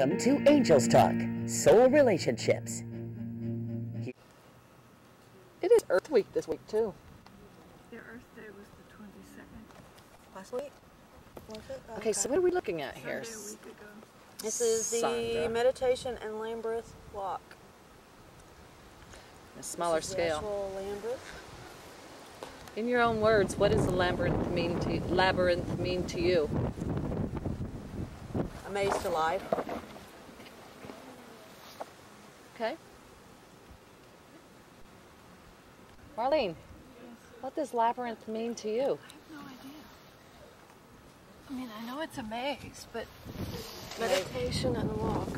Welcome to Angels Talk, Soul Relationships. It is Earth Week this week, too. Yeah, Earth Day was the 22nd. Last week? Was it? Okay, so what are we looking at here? Sunday, a week ago. This is the Sandra. Meditation and Lambreath walk. A smaller scale. In your own words, what does the labyrinth mean to you? Amazed alive. Okay. Marlene, what does labyrinth mean to you? I have no idea. I mean, I know it's a maze, but meditation and the walk.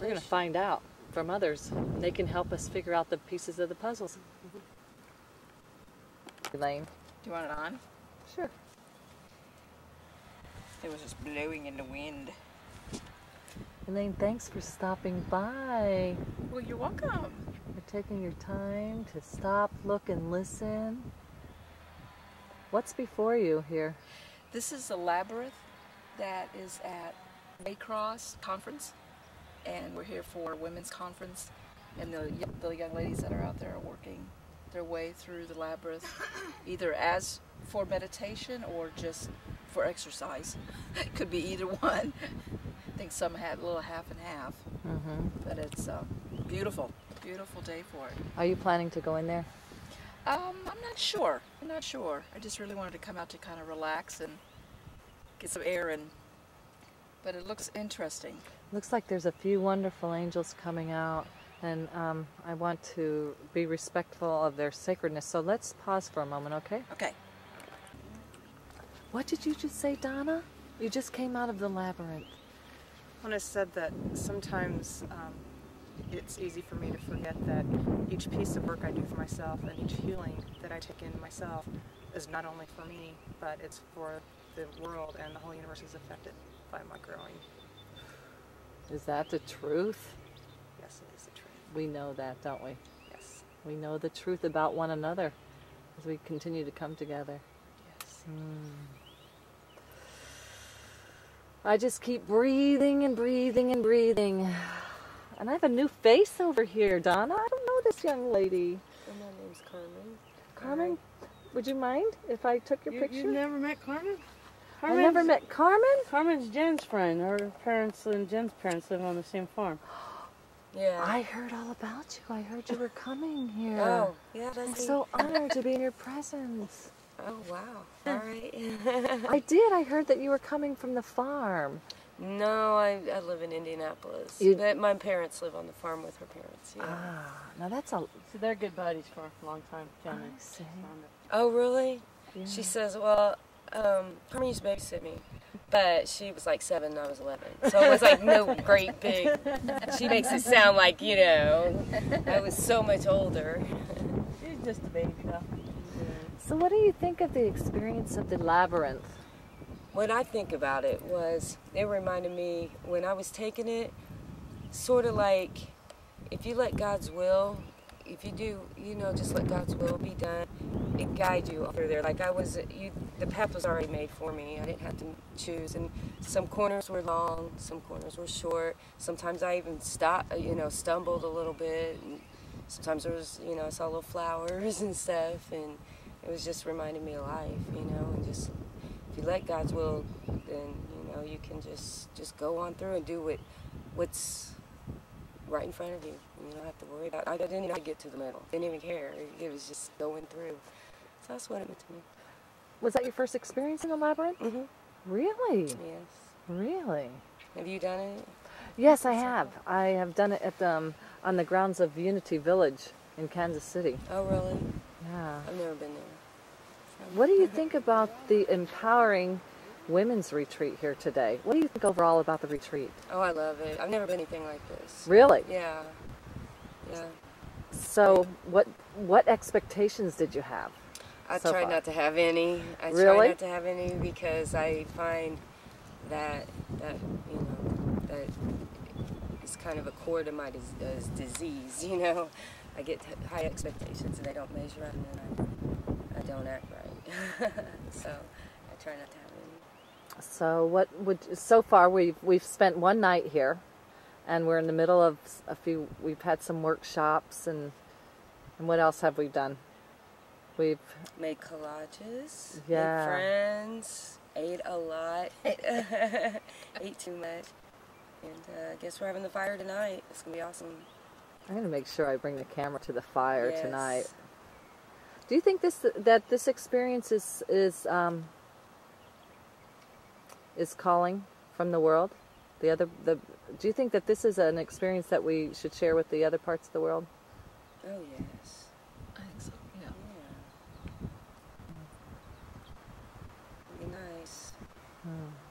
We're going to find out from others. They can help us figure out the pieces of the puzzles. Mm-hmm. Elaine, do you want it on? Sure. It was just blowing in the wind. Elaine, thanks for stopping by. Well, you're welcome. For taking your time to stop, look, and listen. What's before you here? This is the labyrinth that is at WayCross Conference, and we're here for a women's conference, and the young ladies that are out there are working their way through the labyrinth, either as for meditation or just for exercise. It could be either one. I think some had a little half and half. Mm-hmm. But it's beautiful, beautiful day for it. Are you planning to go in there? I'm not sure. I'm not sure. I just really wanted to come out to kind of relax and get some air. But it looks interesting. Looks like there's a few wonderful angels coming out, and I want to be respectful of their sacredness. So let's pause for a moment, okay? Okay. What did you just say, Donna? You just came out of the labyrinth. When I said that sometimes it's easy for me to forget that each piece of work I do for myself and each healing that I take in myself is not only for me, but it's for the world, and the whole universe is affected by my growing. Is that the truth? Yes, it is the truth. We know that, don't we? Yes. We know the truth about one another as we continue to come together. Yes. Mm. I just keep breathing and breathing and breathing. And I have a new face over here, Donna. I don't know this young lady. And my name's Carmen. Carmen, would you mind if I took your picture? You've never met Carmen? Carmen's, I never met Carmen? Carmen's Jen's friend. Her parents and Jen's parents live on the same farm. Yeah. I heard all about you. I heard you were coming here. Oh, yeah. I'm so honored to be in your presence. Oh, wow. All right. I did. I heard that you were coming from the farm. No, I live in Indianapolis. But my parents live on the farm with her parents. Yeah. Ah, now that's a... So they're good buddies for a long time. Jenna. I see. Oh, really? Yeah. She says, well, Carmen used to babysit me, but she was like 7 and I was 11. So it was like no great big... She makes it sound like, you know, I was so much older. She was just a baby, though. So what do you think of the experience of the labyrinth? What I think about it was, it reminded me, when I was taking it, sort of like, if you let God's will, if you do, you know, just let God's will be done, it guide you over there. Like I was, the path was already made for me. I didn't have to choose. And some corners were long, some corners were short. Sometimes I even stopped, you know, stumbled a little bit. And sometimes there was, you know, I saw little flowers and stuff. And it was just reminding me of life, you know, and just if you let God's will, then, you know, you can just go on through and do what's right in front of you. And you don't have to worry about it. I didn't even get to the middle. Didn't even care. It was just going through. So that's what it meant to me. Was that your first experience in the labyrinth? Mm-hmm. Really? Yes. Really? Have you done it? Yes, I have. I have done it at on the grounds of Unity Village in Kansas City. Oh, really? Yeah. I've never been there. So. What do you think about the empowering women's retreat here today? What do you think overall about the retreat? Oh, I love it. I've never been anything like this. Really? Yeah. Yeah. So what expectations did you have? I tried not to have any. Really? I tried not to have any because I find that you know, that it's kind of a core to my disease, you know. I get high expectations and they don't measure up, and then I don't act right. So I try not to have any. So what would, so far we've spent one night here, and we're in the middle of a few. We've had some workshops, and what else have we done? We've made collages, yeah, made friends, ate a lot, ate too much, and I guess we're having the fire tonight. It's gonna be awesome. I'm gonna make sure I bring the camera to the fire, yes, tonight. Do you think that this experience is calling from the world? Do you think that this is an experience that we should share with the other parts of the world? Oh yes, I think so. Yeah. It'd be nice. Oh.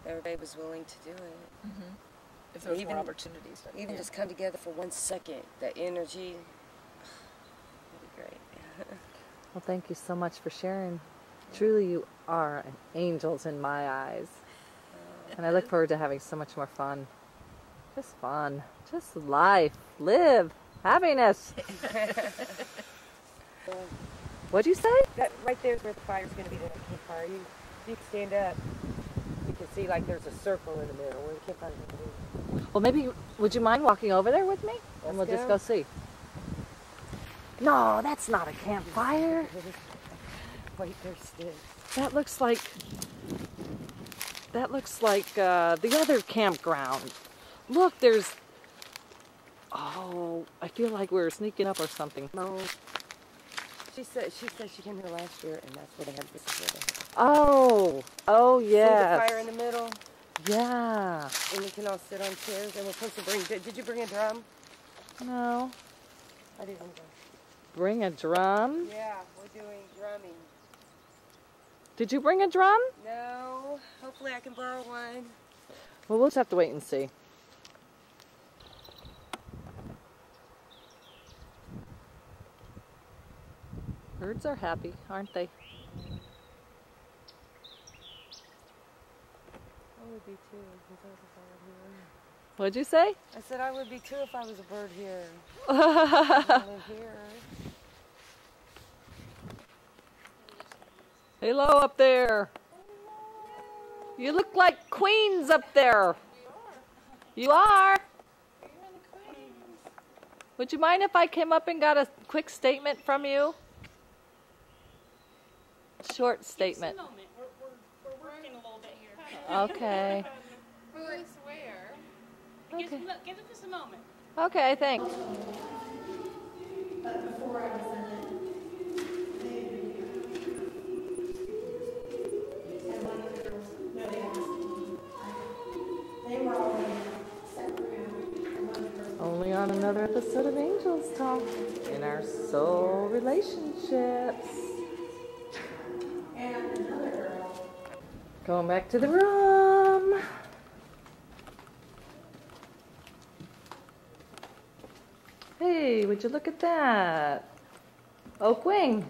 Everybody was willing to do it. Mm-hmm. If there's more opportunities, even yeah, just come together for 1 second. The energy, that'd be great. Well, thank you so much for sharing. Yeah. Truly, you are angels in my eyes. And I look forward to having so much more fun. Just fun. Just life. Live. Happiness. What'd you say? That right there is where the fire's going to be, the campfire. You can stand up. You can see like there's a circle in the middle where the campfire's going to be. Well, maybe, would you mind walking over there with me? And we'll just go see. No, that's not a campfire. Wait, there's this. That looks like the other campground. Look, there's... Oh, I feel like we're sneaking up or something. No. She said she came here last year, and that's where they had this. Oh. Oh, yeah. See the fire in the middle? Yeah. And we can all sit on chairs, and we're supposed to bring... Did you bring a drum? No. I didn't. Bring a drum? Yeah, we're doing drumming. Did you bring a drum? No. Hopefully I can borrow one. Well, we'll just have to wait and see. Birds are happy, aren't they? I would be too if I was a bird here. What'd you say? I said I would be too if I was a bird here. I live here. Hello up there. Hello. You look like queens up there. You are. You're the queens. Would you mind if I came up and got a quick statement from you? Short statement. We're working a little bit here. Okay. Really swear. Okay. Give us just a moment. Okay, thanks. But before I was in it. Only on another episode of Angels Talk in our Soul Relationships. And another girl. Going back to the room. Hey, would you look at that? Oak wing.